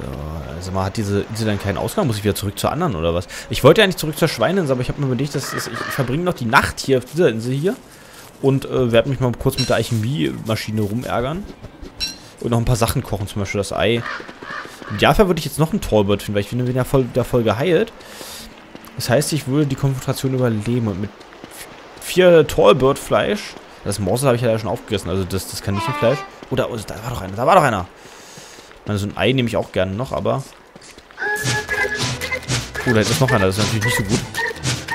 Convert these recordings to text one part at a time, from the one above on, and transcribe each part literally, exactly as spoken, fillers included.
So, also man hat diese Insel dann keinen Ausgang. Muss ich wieder zurück zur anderen oder was? Ich wollte ja nicht zurück zur Schweineinsel, aber ich habe mir überlegt, dass ich, ich verbringe noch die Nacht hier auf dieser Insel hier. Und äh, werde mich mal kurz mit der Alchemie-Maschine rumärgern. Und noch ein paar Sachen kochen, zum Beispiel das Ei. Im Idealfall würde ich jetzt noch einen Tallbird finden, weil ich finde, wir sind ja voll, da voll geheilt. Das heißt, ich würde die Konfrontation überleben. Und mit vier Tallbird-Fleisch, das Morsel habe ich ja schon aufgegessen, also das, das Kaninchenfleisch. Oh, da, oh, da war doch einer, da war doch einer. Ich meine, so ein Ei nehme ich auch gerne noch, aber... Oh, da ist noch einer, das ist natürlich nicht so gut.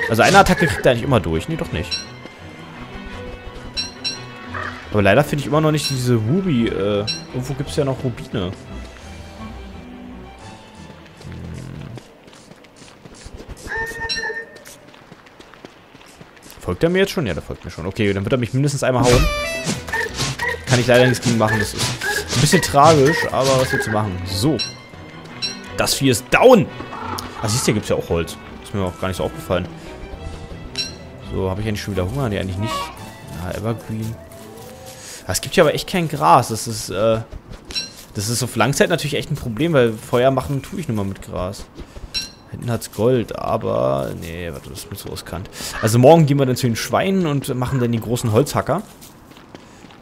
Also eine Attacke kriegt er eigentlich immer durch. Nee, doch nicht. Aber leider finde ich immer noch nicht diese Ruby. Äh, irgendwo gibt es ja noch Rubine. Hm. Folgt er mir jetzt schon? Ja, der folgt mir schon. Okay, dann wird er mich mindestens einmal hauen. Kann ich leider nichts gegen machen. Das ist ein bisschen tragisch, aber was willst du machen? So. Das Vieh ist down. Ah, siehst du, hier gibt es ja auch Holz. Ist mir auch gar nicht so aufgefallen. So, habe ich eigentlich schon wieder Hunger? Nee, eigentlich nicht. Na, Evergreen. Es gibt hier aber echt kein Gras. Das ist, äh, das ist auf Langzeit natürlich echt ein Problem, weil Feuer machen tue ich nur mal mit Gras. Hinten hat's Gold, aber... Nee, warte, das ist mir zu riskant. Also morgen gehen wir dann zu den Schweinen und machen dann die großen Holzhacker.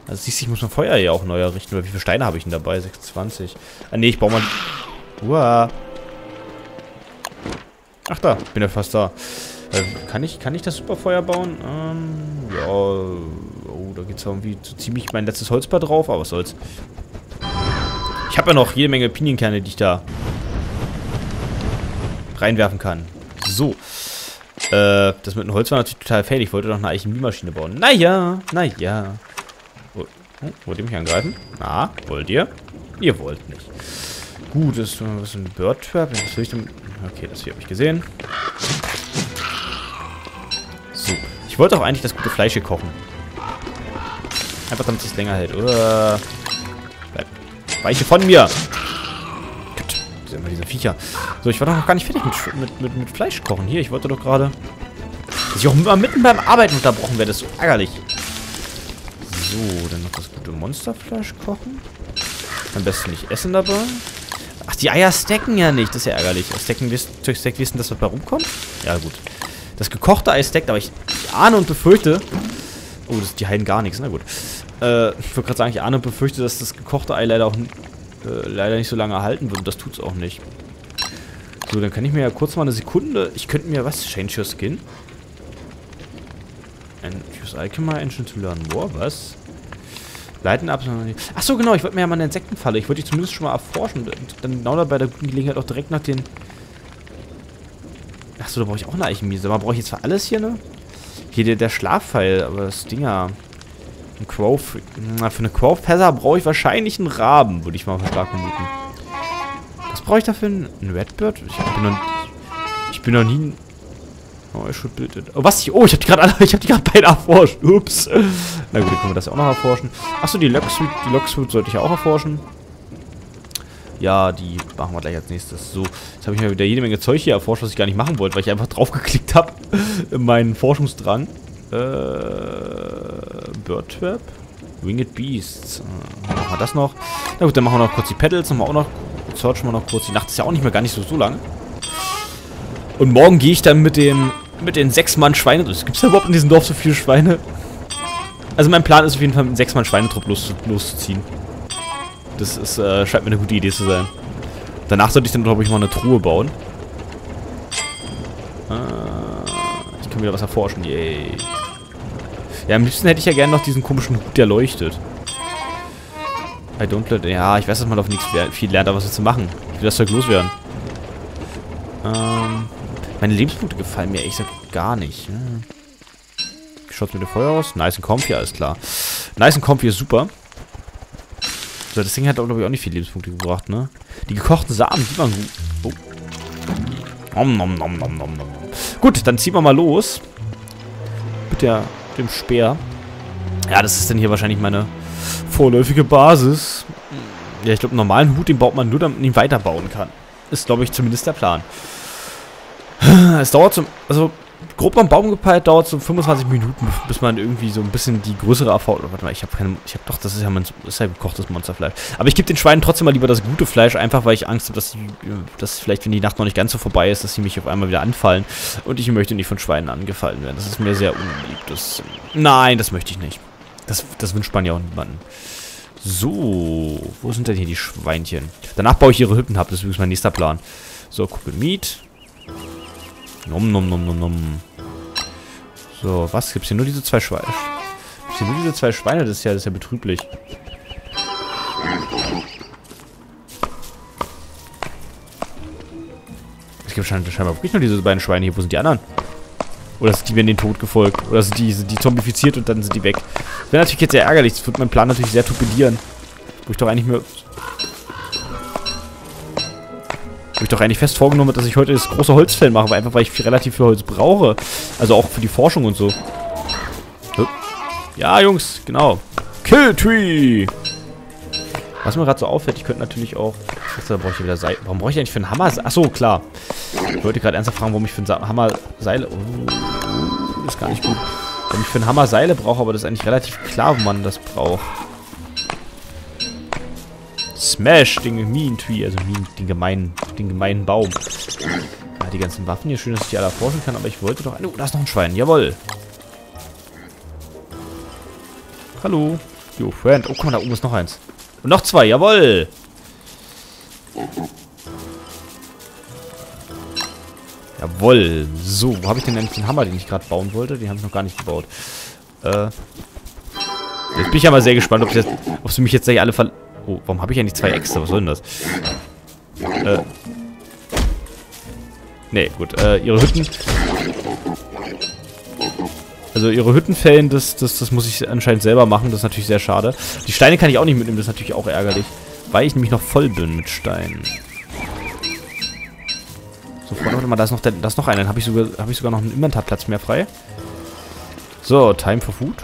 Also siehst du, ich muss mein Feuer hier auch neu errichten, weil wie viele Steine habe ich denn dabei? sechsundzwanzig. Ah, nee, ich brauche mal... Uah. Ach da, bin ja fast da. Äh, kann ich, kann ich das Superfeuer bauen? Ähm, ja... Da geht es irgendwie so ziemlich mein letztes Holz bei drauf, aber was soll's. Ich habe ja noch jede Menge Pinienkerne, die ich da reinwerfen kann. So. Äh, das mit dem Holz war natürlich total fail. Ich wollte doch eine Alchemie-Maschine bauen. Naja, naja. Oh, oh, wollt ihr mich angreifen? Na, wollt ihr? Ihr wollt nicht. Gut, das ist ein Bird Trap. Was will ich denn? Okay, das hier habe ich gesehen. So. Ich wollte auch eigentlich das gute Fleisch hier kochen. Einfach damit es sich länger hält. Uah. Weiche von mir! Gott, sind immer diese Viecher. So, ich war doch noch gar nicht fertig mit, mit, mit, mit Fleisch kochen. Hier, ich wollte doch gerade... Dass ich auch immer mitten beim Arbeiten unterbrochen werde. Das ist so ärgerlich. So, dann noch das gute Monsterfleisch kochen. Am besten nicht essen dabei. Ach, die Eier stacken ja nicht. Das ist ja ärgerlich. Stacken, durch Stack wissen, dass was bei rumkommt? Ja, gut. Das gekochte Ei stackt, aber ich, ich ahne und befürchte... Oh, das, die heilen gar nichts. Na gut. Äh, ich würde gerade sagen, ich ahne und befürchte, dass das gekochte Ei leider auch äh, leider nicht so lange halten wird. Und das tut's auch nicht. So, dann kann ich mir ja kurz mal eine Sekunde... Ich könnte mir was... Change your skin? And use Alchemie Engine to learn more. Was? Leiten ab... Achso, genau. Ich wollte mir ja mal eine Insektenfalle... Ich wollte die zumindest schon mal erforschen. Und dann genau dabei der guten Gelegenheit auch direkt nach den... Achso, da brauche ich auch eine Alchemie. Aber brauche ich jetzt für alles hier, ne? Hier der, der Schlafpfeil, aber das Ding ja. Ein Crowf, na, für eine Crowfeather brauche ich wahrscheinlich einen Raben, würde ich mal stark vermuten. Was brauche ich dafür? Ein Redbird? Ich bin noch, ich bin noch nie. Oh, ich should build it. Oh, was? Ich, oh, ich habe die gerade ich habe die gerade beide erforscht. Ups. Na gut, dann können wir das ja auch noch erforschen. Achso, die Luxwood, die Luxwood sollte ich ja auch erforschen. Ja, die machen wir gleich als nächstes. So, jetzt habe ich mir wieder jede Menge Zeug hier erforscht, was ich gar nicht machen wollte, weil ich einfach drauf geklickt habe in meinen Forschungsdrang. Äh, Bird Trap? Winged Beasts. Äh, machen wir das noch. Na gut, dann machen wir noch kurz die Paddles. Machen wir auch noch, searchen wir noch kurz. Die Nacht ist ja auch nicht mehr gar nicht so, so lang. Und morgen gehe ich dann mit dem, mit den sechs Mann Schweine. Gibt es ja überhaupt in diesem Dorf so viele Schweine? Also mein Plan ist auf jeden Fall, mit sechs Mann Schweinetrupp los, loszuziehen. Das ist, äh, scheint mir eine gute Idee zu sein. Danach sollte ich dann, glaube ich, mal eine Truhe bauen. Äh, ich kann wieder was erforschen. Yay. Ja, am liebsten hätte ich ja gerne noch diesen komischen Hut, der leuchtet. I don't let... Ja, ich weiß, dass man auf nichts viel lernt, aber was willst du machen? Ich will das Zeug loswerden. Ähm, meine Lebenspunkte gefallen mir ehrlich gesagt gar nicht. Hm. Schaut's mit dem Feuer aus? Nice and comfy, alles klar. Nice and comfy ist super. So, das Ding hat, glaube ich, auch nicht viele Lebenspunkte gebracht, ne? Die gekochten Samen, die waren gut. Oh. Nom, nom, nom, nom, nom, nom. Gut, dann ziehen wir mal los. Mit der, dem Speer. Ja, das ist dann hier wahrscheinlich meine vorläufige Basis. Ja, ich glaube, einen normalen Hut, den baut man nur, damit man ihn weiterbauen kann. Ist, glaube ich, zumindest der Plan. Es dauert zum... Also, grob am Baum gepeilt, dauert so fünfundzwanzig Minuten, bis man irgendwie so ein bisschen die größere Erfahrung... Warte mal, ich habe keine... Ich habe doch, das ist ja, mein, das ist ja gekochtes Monsterfleisch. Aber ich gebe den Schweinen trotzdem mal lieber das gute Fleisch, einfach weil ich Angst habe, dass sie, dass vielleicht, wenn die Nacht noch nicht ganz so vorbei ist, dass sie mich auf einmal wieder anfallen. Und ich möchte nicht von Schweinen angefallen werden. Das ist mir sehr unbeliebt. Das, nein, das möchte ich nicht. Das, das wünscht man ja auch niemanden. So, wo sind denn hier die Schweinchen? Danach baue ich ihre Hütten ab, das ist übrigens mein nächster Plan. So, Kuppel Meat. Nom, nom, nom, nom, nom. So, was? Gibt's hier nur diese zwei Schweine? Gibt's hier nur diese zwei Schweine? Das ist ja, das ist ja betrüblich. Es gibt scheinbar, scheinbar wirklich nur diese beiden Schweine hier. Wo sind die anderen? Oder sind die mir den Tod gefolgt? Oder sind die, sind die zombifiziert und dann sind die weg? Das wäre natürlich jetzt sehr ärgerlich. Das wird meinen Plan natürlich sehr torpedieren. Wo ich doch eigentlich mir... Habe ich doch eigentlich fest vorgenommen, dass ich heute das große Holzfell mache, weil einfach weil ich viel, relativ viel Holz brauche. Also auch für die Forschung und so. Ja, Jungs, genau. Kill Tree! Was mir gerade so auffällt, ich könnte natürlich auch... Scheiße, brauche ich hier wieder Seil. Warum brauche ich eigentlich für einen Hammer... Achso, klar. Ich wollte gerade ernsthaft fragen, warum ich für einen Hammer Seile... Oh, ist gar nicht gut. Warum ich für einen Hammer Seile brauche, aber das ist eigentlich relativ klar, wo man das braucht. Smash, den Mean Tree, also mean, den gemeinen, den gemeinen Baum. Ah, die ganzen Waffen hier, schön, dass ich die alle erforschen kann, aber ich wollte doch... Oh, da ist noch ein Schwein, jawohl. Hallo, yo, Friend. Oh, guck mal, da oben ist noch eins. Und noch zwei, jawohl. Jawohl. So, wo habe ich denn eigentlich den Hammer, den ich gerade bauen wollte? Den habe ich noch gar nicht gebaut. Äh, jetzt bin ich ja mal sehr gespannt, ob, jetzt, ob sie mich jetzt gleich alle ver... Oh, warum habe ich ja nicht zwei Äxte? Was soll denn das? Äh. Nee, gut. Äh, ihre Hütten... Also ihre Hüttenfällen, das, das, das muss ich anscheinend selber machen. Das ist natürlich sehr schade. Die Steine kann ich auch nicht mitnehmen. Das ist natürlich auch ärgerlich. Weil ich nämlich noch voll bin mit Steinen. So, Freunde, warte mal. Da ist noch, der, da ist noch einer. Dann habe ich, hab ich sogar noch einen Inventarplatz mehr frei. So, Time for Food.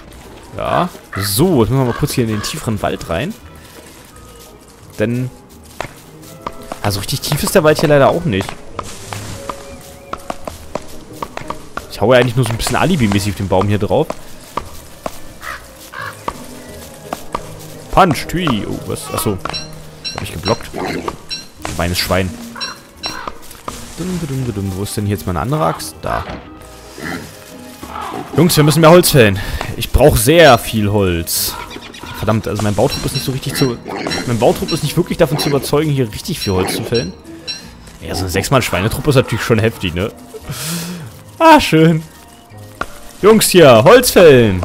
Ja. So, jetzt müssen wir mal kurz hier in den tieferen Wald rein. Denn, also richtig tief ist der Wald hier leider auch nicht. Ich hau ja eigentlich nur so ein bisschen alibi-mäßig auf den Baum hier drauf. Punch, Tui. Oh, was? Achso. Hab ich geblockt. Meines Schwein. Dum, dum, dum, dum. Wo ist denn hier jetzt meine andere Axt? Da. Jungs, wir müssen mehr Holz fällen. Ich brauche sehr viel Holz. Verdammt, also mein Bautrupp ist nicht so richtig zu... Mein Bautrupp ist nicht wirklich davon zu überzeugen, hier richtig viel Holz zu fällen. Ja, so eine sechs-Mann-Schweinetruppe ist natürlich schon heftig, ne? Ah, schön. Jungs hier, Holz fällen.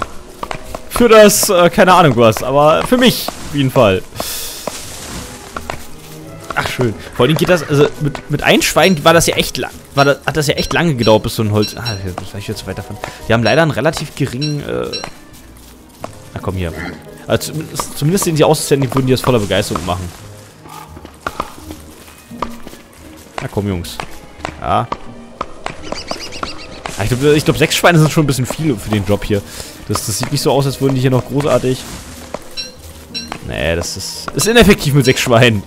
Für das, äh, keine Ahnung was, aber für mich auf jeden Fall. Ach, schön. Vor allem geht das, also mit, mit einem Schwein war das ja echt lang. War das, hat das ja echt lange gedauert, bis so ein Holz... Ah, das muss ich jetzt weiterfahren. Die haben leider einen relativ geringen, äh... Na komm, hier... Also, zumindest sehen sie aus, als würden die das voller Begeisterung machen. Na komm, Jungs. Ja. Ich glaube, ich glaub, sechs Schweine sind schon ein bisschen viel für den Job hier. Das, das sieht nicht so aus, als würden die hier noch großartig... Nee, das ist, ist ineffektiv mit sechs Schweinen.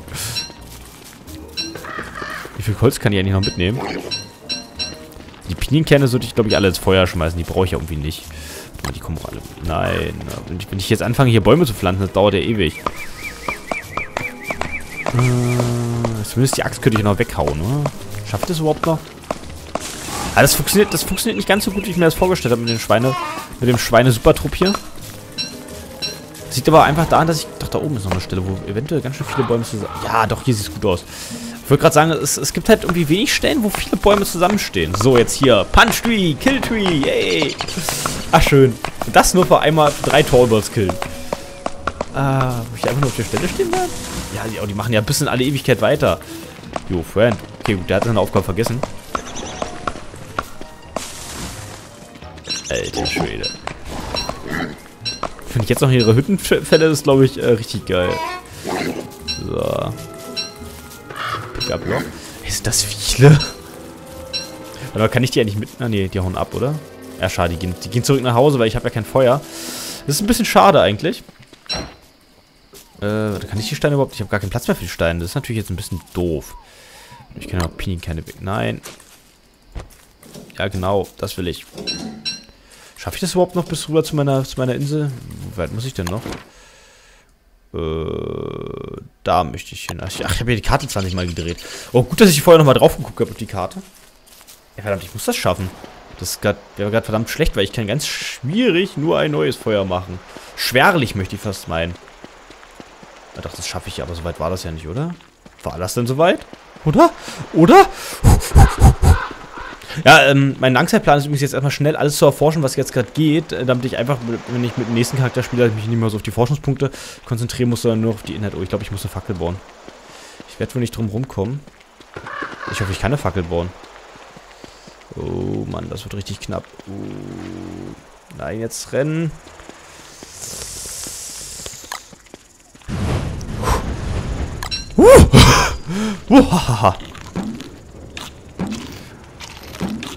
Wie viel Holz kann ich eigentlich noch mitnehmen? Die Pinienkerne sollte ich, glaube ich, alle ins Feuer schmeißen. Die brauche ich ja irgendwie nicht. Die kommen auch alle. Nein. Wenn ich jetzt anfange, hier Bäume zu pflanzen, das dauert ja ewig. Äh, zumindest die Axt könnte ich noch weghauen, ne? Schafft das überhaupt noch? Ah, das funktioniert, das funktioniert nicht ganz so gut, wie ich mir das vorgestellt habe mit dem Schweine, mit dem Schweine-Supertrupp hier. Das liegt aber einfach daran, dass ich... Doch, da oben ist noch eine Stelle, wo eventuell ganz schön viele Bäume zusammen... Ja, doch, hier sieht es gut aus. Ich wollte gerade sagen, es, es gibt halt irgendwie wenig Stellen, wo viele Bäume zusammenstehen. So, jetzt hier. Punch Tree, Kill Tree, yay. Ach, schön. Und das nur für einmal drei Tallbirds killen. Ah, muss ich einfach nur auf der Stelle stehen bleiben? Ja, die, oh, die machen ja bis in alle Ewigkeit weiter. Jo, Friend. Okay, gut, der hat seine Aufgabe vergessen. Alter Schwede. Wenn ich jetzt noch ihre Hütten fälle, ist, glaube ich, äh, richtig geil. So. Ablock. Ist das viele? Aber kann ich die ja nicht mit... Na nee, die hauen ab, oder? Ja, schade, die gehen, die gehen zurück nach Hause, weil ich habe ja kein Feuer. Das ist ein bisschen schade eigentlich. Äh, kann ich die Steine überhaupt... Ich habe gar keinen Platz mehr für die Steine. Das ist natürlich jetzt ein bisschen doof. Ich kann ja auch Pinienkerne weg... Nein. Ja, genau. Das will ich. Schaffe ich das überhaupt noch bis rüber zu meiner, zu meiner Insel? Wie weit muss ich denn noch? Äh, da möchte ich hin. Ach, ich habe hier die Karte zwanzig Mal gedreht. Oh, gut, dass ich vorher nochmal drauf geguckt habe auf die Karte. Ja, verdammt, ich muss das schaffen. Das wäre gerade verdammt schlecht, weil ich kann ganz schwierig nur ein neues Feuer machen. Schwerlich möchte ich fast meinen. Ich dachte, das schaffe ich, aber so weit war das ja nicht, oder? War das denn so weit? Oder? Oder? Ja, ähm, mein Langzeitplan ist übrigens jetzt erstmal schnell alles zu erforschen, was jetzt gerade geht, damit ich einfach, wenn ich mit dem nächsten Charakter spiele, mich nicht mehr so auf die Forschungspunkte konzentrieren muss, sondern nur auf die Inhalte. Oh, ich glaube, ich muss eine Fackel bauen. Ich werde wohl nicht drum rumkommen. Ich hoffe, ich kann eine Fackel bauen. Oh, Mann, das wird richtig knapp. Oh, nein, jetzt rennen.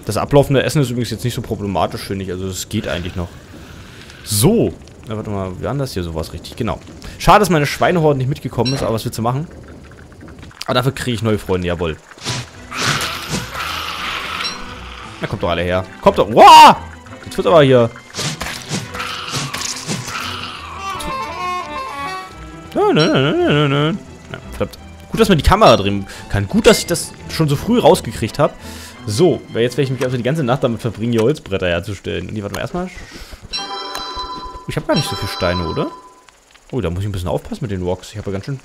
Das ablaufende Essen ist übrigens jetzt nicht so problematisch, finde ich. Also es geht eigentlich noch. So. Na, warte mal, wir haben das hier sowas richtig. Genau. Schade, dass meine Schweinehorde nicht mitgekommen ist, aber was willst du machen? Aber dafür kriege ich neue Freunde, jawohl. Na, kommt doch alle her. Kommt doch. Wow! Jetzt wird aber hier. Nein, nein, nein, nein, nein. Ja, verdammt. Gut, dass man die Kamera drehen kann. Gut, dass ich das schon so früh rausgekriegt habe. So, weil jetzt werde ich mich einfach die ganze Nacht damit verbringen, hier Holzbretter herzustellen. Und die warten wir erstmal. Ich habe gar nicht so viele Steine, oder? Oh, da muss ich ein bisschen aufpassen mit den Rocks. Ich habe ja ganz schön...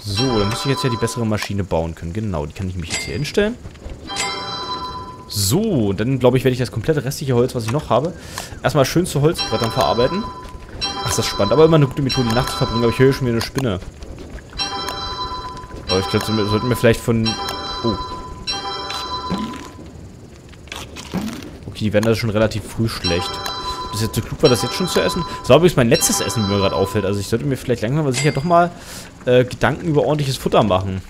So, dann müsste ich jetzt ja die bessere Maschine bauen können. Genau, die kann ich mich jetzt hier hinstellen. So, dann glaube ich, werde ich das komplette restliche Holz, was ich noch habe, erstmal schön zu Holzbrettern verarbeiten. Ach, das ist spannend. Aber immer eine gute Methode, die Nacht zu verbringen. Aber ich höre schon wieder eine Spinne. Aber ich glaube, wir sollten wir vielleicht von... Oh. Okay, die werden das schon relativ früh schlecht. Ob das jetzt so klug war, das jetzt schon zu essen? Das war übrigens mein letztes Essen, wie mir gerade auffällt. Also ich sollte mir vielleicht langsam aber sicher doch mal äh, Gedanken über ordentliches Futter machen.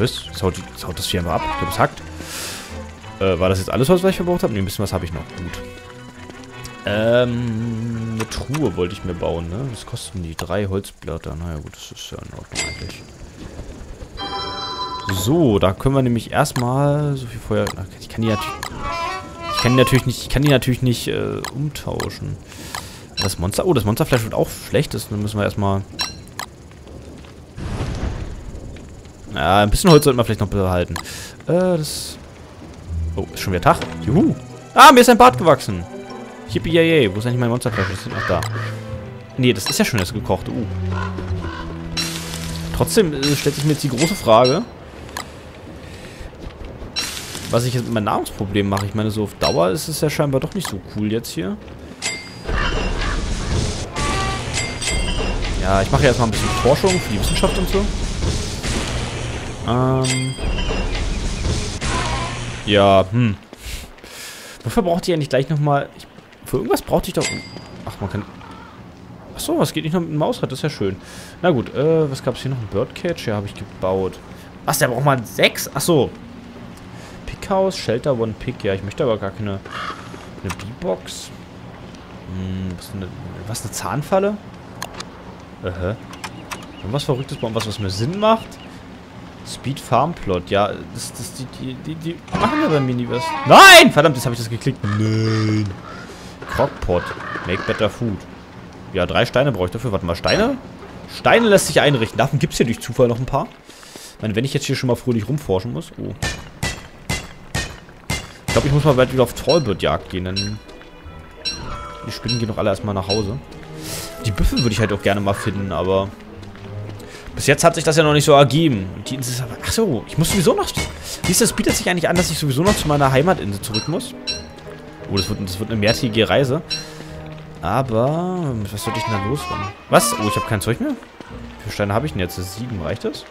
Was? Das haut, das haut das Vieh einfach ab. Ich glaube, es hackt. Äh, war das jetzt alles, was ich verbraucht habe? Ne, ein bisschen was habe ich noch. Gut. Ähm, eine Truhe wollte ich mir bauen, ne? Was kosten die? Drei Holzblätter. Naja gut, das ist ja in Ordnung eigentlich. So, da können wir nämlich erstmal so viel Feuer... Ach, ich kann die natürlich... Ich kann die natürlich nicht, ich kann die natürlich nicht äh, umtauschen. Das Monster... Oh, das Monsterfleisch wird auch schlecht. Das, dann müssen wir erstmal... Ja, ein bisschen Holz sollten wir vielleicht noch behalten. Äh, das... Oh, ist schon wieder Tag. Juhu. Ah, mir ist ein Bart gewachsen. Yippie-yay-yay. Wo ist eigentlich mein Monsterfleisch? Das ist noch da. Nee, das ist ja schon das gekochte. Uh. Trotzdem äh, stellt sich mir jetzt die große Frage... Was ich jetzt mit meinem Nahrungsproblem mache. Ich meine, so auf Dauer ist es ja scheinbar doch nicht so cool jetzt hier. Ja, ich mache ja erstmal ein bisschen Forschung für die Wissenschaft und so. Ähm. Ja, hm. Wofür braucht ihr eigentlich gleich nochmal... Für irgendwas brauchte ich doch... Ach, man kann... Achso, was geht nicht noch mit dem Mausrad? Das ist ja schön. Na gut, äh, was gab es hier noch? Ein Birdcage? Ja, habe ich gebaut. Was, der braucht mal sechs? Achso. Pickhaus, Shelter, One Pick. Ja, ich möchte aber gar keine... Eine Bee-Box. Hm, was, eine, was, eine Zahnfalle? Aha. Und was Verrücktes bauen, was, was mir Sinn macht? Speed Farm Plot. Ja, das, das, die, die, die, die machen ja bei mir nie was. Nein! Verdammt, jetzt habe ich das geklickt. Nein. Crockpot. Make better food. Ja, drei Steine brauche ich dafür. Warte mal, Steine? Steine lässt sich einrichten. Davon gibt es hier durch Zufall noch ein paar. Ich meine, wenn ich jetzt hier schon mal fröhlich rumforschen muss. Oh. Ich glaube, ich muss mal bald wieder auf Tallbird-Jagd gehen. Denn die Spinnen gehen doch alle erstmal nach Hause. Die Büffel würde ich halt auch gerne mal finden, aber... Bis jetzt hat sich das ja noch nicht so ergeben. Und die Insel ist aber... Achso, ich muss sowieso noch... Siehst du, das bietet sich eigentlich an, dass ich sowieso noch zu meiner Heimatinsel zurück muss. Oh, das wird, das wird eine mehrtägige Reise. Aber... Was sollte ich denn da loswerden? Was? Oh, ich habe kein Zeug mehr. Wie viele Steine habe ich denn jetzt? Sieben, reicht das?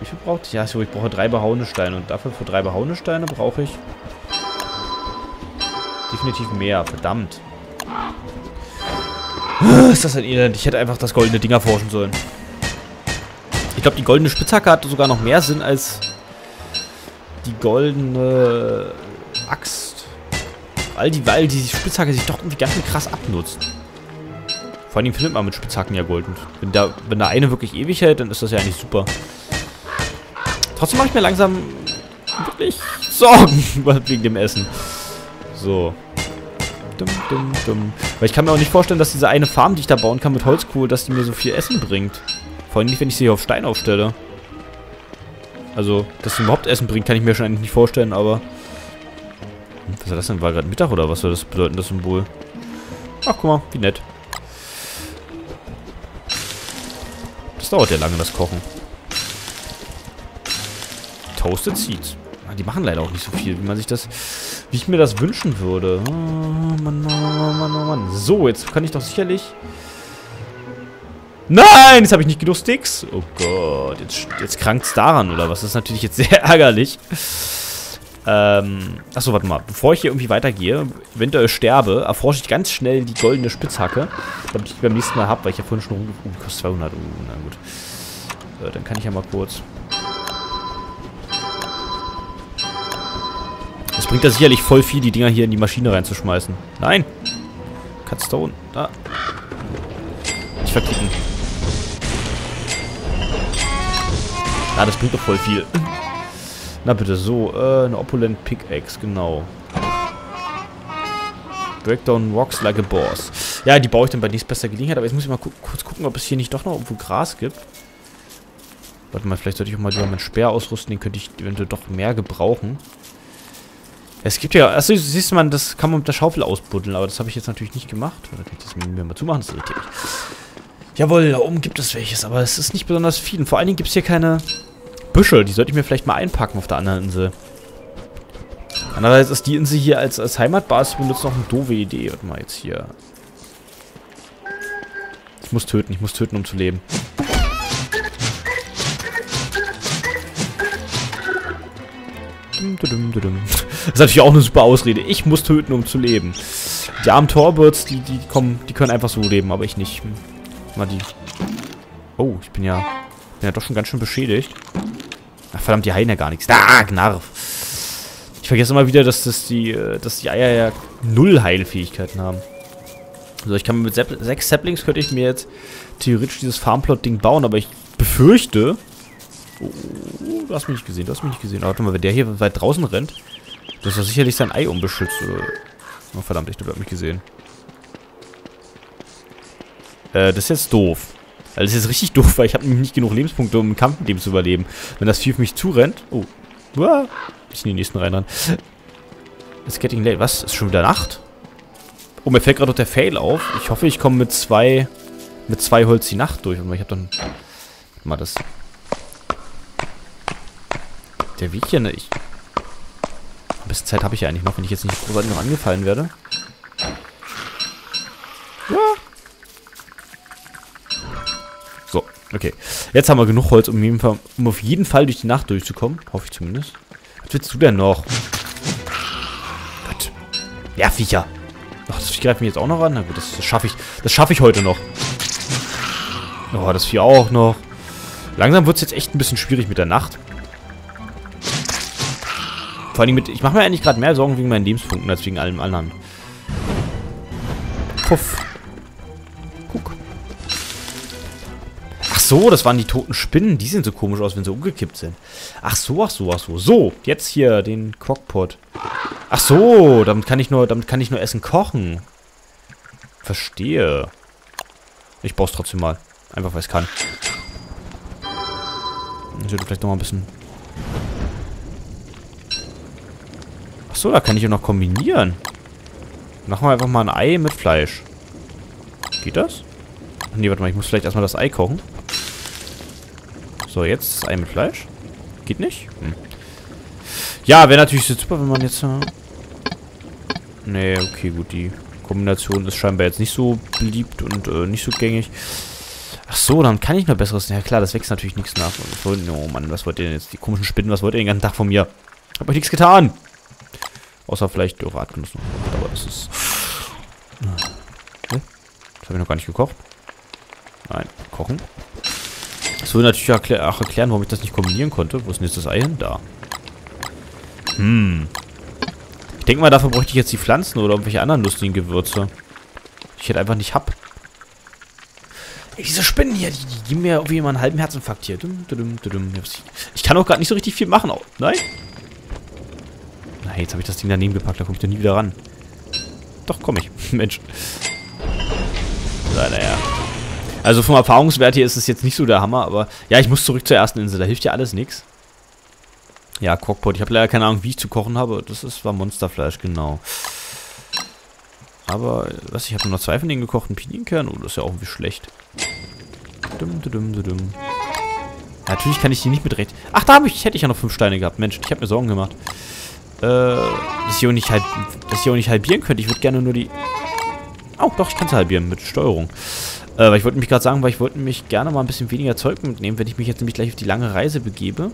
Wie viel braucht ich? Ja, so, ich brauche drei behauene Steine. Und dafür für drei behauene Steine brauche ich... Definitiv mehr. Verdammt. Ist das ein Elend? Ich hätte einfach das goldene Ding erforschen sollen. Ich glaube, die goldene Spitzhacke hatte sogar noch mehr Sinn als die goldene Axt. All die, weil die Spitzhacke sich doch irgendwie ganz schön krass abnutzt. Vor allem findet man mit Spitzhacken ja Gold. Und wenn da, wenn da eine wirklich ewig hält, dann ist das ja eigentlich super. Trotzdem mache ich mir langsam wirklich Sorgen wegen dem Essen. So. Dum, dum, dum. Weil ich kann mir auch nicht vorstellen, dass diese eine Farm, die ich da bauen kann mit Holzkohle, dass die mir so viel Essen bringt. Vor allem nicht, wenn ich sie hier auf Stein aufstelle. Also, dass sie überhaupt Essen bringt, kann ich mir schon eigentlich nicht vorstellen, aber... Was war das denn? War gerade Mittag oder was soll das bedeuten, das Symbol? Ach, guck mal, wie nett. Das dauert ja lange, das Kochen. Toasted Seeds. Die machen leider auch nicht so viel, wie man sich das... Wie ich mir das wünschen würde. Oh, Mann, oh, Mann, oh, Mann. So, jetzt kann ich doch sicherlich... Nein, jetzt habe ich nicht genug Sticks. Oh Gott, jetzt, jetzt krankt es daran, oder was? Das ist natürlich jetzt sehr ärgerlich. Ähm, achso, warte mal. Bevor ich hier irgendwie weitergehe, eventuell sterbe, erforsche ich ganz schnell die goldene Spitzhacke, damit ich die beim nächsten Mal habe, weil ich ja vorhin schon rumge... Oh, die kostet zweihundert. Oh, na gut. Äh, dann kann ich ja mal kurz... Das bringt ja sicherlich voll viel, die Dinger hier in die Maschine reinzuschmeißen. Nein! Cutstone. Da. Nicht verklicken. Ah, das bringt doch voll viel. Na bitte, so, äh, eine Opulent Pickaxe, genau. Breakdown Rocks like a Boss. Ja, die baue ich dann bei nächstbester Gelegenheit, aber jetzt muss ich mal gu kurz gucken, ob es hier nicht doch noch irgendwo Gras gibt. Warte mal, vielleicht sollte ich auch mal meinen Speer ausrüsten, den könnte ich eventuell doch mehr gebrauchen. Es gibt ja, also siehst du mal, das kann man mit der Schaufel ausbuddeln, aber das habe ich jetzt natürlich nicht gemacht. Oder kann ich das mir mal zumachen? Das ist irritiert. Jawohl, da oben gibt es welches, aber es ist nicht besonders viel. Und vor allen Dingen gibt es hier keine... Büschel, die sollte ich mir vielleicht mal einpacken auf der anderen Insel. Andererseits ist die Insel hier als, als Heimatbasis zu benutzen auch eine doofe Idee. Warte mal jetzt hier. Ich muss töten, ich muss töten, um zu leben. Das ist natürlich auch eine super Ausrede. Ich muss töten, um zu leben. Die armen Tallbirds, die, die kommen, die können einfach so leben, aber ich nicht. Mal die. Oh, ich bin ja, bin ja doch schon ganz schön beschädigt. Ach, verdammt, die heilen ja gar nichts. Da, Gnarf. Ich vergesse immer wieder, dass, das die, dass die Eier ja null Heilfähigkeiten haben. Also ich kann mir mit sechs Saplings könnte ich mir jetzt theoretisch dieses Farmplot-Ding bauen, aber ich befürchte... Oh, du hast mich nicht gesehen, du hast mich nicht gesehen. Aber warte mal, wenn der hier weit draußen rennt, das ist doch sicherlich sein Ei unbeschützt. Oder? Oh, verdammt, ich habe mich gesehen. Äh, das ist jetzt doof. Also das ist jetzt richtig doof, weil ich habe nämlich nicht genug Lebenspunkte, um im Kampf mit dem zu überleben. Wenn das Vieh auf mich zurennt... Oh. Uah. Ich in die nächsten rein. It's getting late. Was? Ist schon wieder Nacht? Oh, mir fällt gerade noch der Fail auf. Ich hoffe, ich komme mit zwei... Mit zwei Holz die Nacht durch. Und ich habe dann... Warte mal, das... Der Weg hier, ne? Ich... Ein bisschen Zeit habe ich ja eigentlich noch, wenn ich jetzt nicht großartig noch angefallen werde. Ja... Okay, jetzt haben wir genug Holz, um, jeden Fall, um auf jeden Fall durch die Nacht durchzukommen. Hoffe ich zumindest. Was willst du denn noch? Gott. Ja, Viecher. Ach, das Vieh greift mich jetzt auch noch an. Na gut, das, das schaffe ich. Das schaffe ich heute noch. Oh, das Vieh auch noch. Langsam wird es jetzt echt ein bisschen schwierig mit der Nacht. Vor allem mit... Ich mache mir eigentlich gerade mehr Sorgen wegen meinen Lebenspunkten als wegen allem anderen. Puff. So, das waren die toten Spinnen. Die sehen so komisch aus, wenn sie umgekippt sind. Ach so, ach so, ach so. So, jetzt hier den Crockpot. Ach so, damit kann ich nur, damit kann ich nur Essen kochen. Verstehe. Ich baue es trotzdem mal. Einfach, weil es kann. Ich sollte vielleicht nochmal ein bisschen... Ach so, da kann ich ja noch kombinieren. Machen wir einfach mal ein Ei mit Fleisch. Geht das? Ach nee, warte mal, ich muss vielleicht erstmal das Ei kochen. So, jetzt das Ei mit Fleisch. Geht nicht? Hm. Ja, wäre natürlich super, wenn man jetzt... Äh nee, okay, gut. Die Kombination ist scheinbar jetzt nicht so beliebt und äh, nicht so gängig. Ach so, dann kann ich noch besseres... Ja klar, das wächst natürlich nichts nach. Oh Mann, was wollt ihr denn jetzt? Die komischen Spinnen, was wollt ihr den ganzen Tag von mir? Hab euch nichts getan. Außer vielleicht doof atmen müssen. Aber das ist... Okay. Das habe ich noch gar nicht gekocht. Nein, kochen. Das würde natürlich auch erklären, warum ich das nicht kombinieren konnte. Wo ist denn jetzt das Ei hin? Da. Hm. Ich denke mal, dafür bräuchte ich jetzt die Pflanzen oder irgendwelche anderen lustigen Gewürze. Ich hätte einfach nicht hab. Ey, diese Spinnen hier, die, die geben mir irgendwie immer einen halben Herzinfarkt hier. Dum, dum, dum, dum. Ich kann auch gerade nicht so richtig viel machen. Oh, nein. Na, jetzt habe ich das Ding daneben gepackt, da komme ich doch nie wieder ran. Doch, komme ich. Mensch. Na, naja. Also vom Erfahrungswert hier ist es jetzt nicht so der Hammer, aber... Ja, ich muss zurück zur ersten Insel, da hilft ja alles nichts. Ja, Crockpot. Ich habe leider keine Ahnung, wie ich zu kochen habe. Das ist, war Monsterfleisch, genau. Aber, was, ich habe nur noch zwei von den gekochten Pinienkernen. Oh, das ist ja auch irgendwie schlecht. Dum, dum, dum, dum. Ja, natürlich kann ich die nicht mitrechnen. Ach, da hab ich, hätte ich ja noch fünf Steine gehabt. Mensch, ich habe mir Sorgen gemacht. Äh, dass ich hier auch nicht, halb, dass ich hier auch nicht halbieren könnte. Ich würde gerne nur die... Oh, doch, ich kann es halbieren mit Steuerung. Äh, weil ich wollte mich gerade sagen, weil ich wollte mich gerne mal ein bisschen weniger Zeug mitnehmen, wenn ich mich jetzt nämlich gleich auf die lange Reise begebe.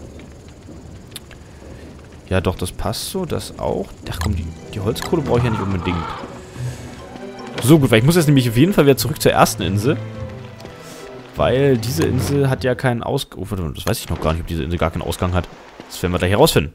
Ja, doch, das passt so, das auch. Ach komm, die, die Holzkohle brauche ich ja nicht unbedingt. So, gut, weil ich muss jetzt nämlich auf jeden Fall wieder zurück zur ersten Insel. Weil diese Insel hat ja keinen Ausgang... Oh, das weiß ich noch gar nicht, ob diese Insel gar keinen Ausgang hat. Das werden wir gleich herausfinden.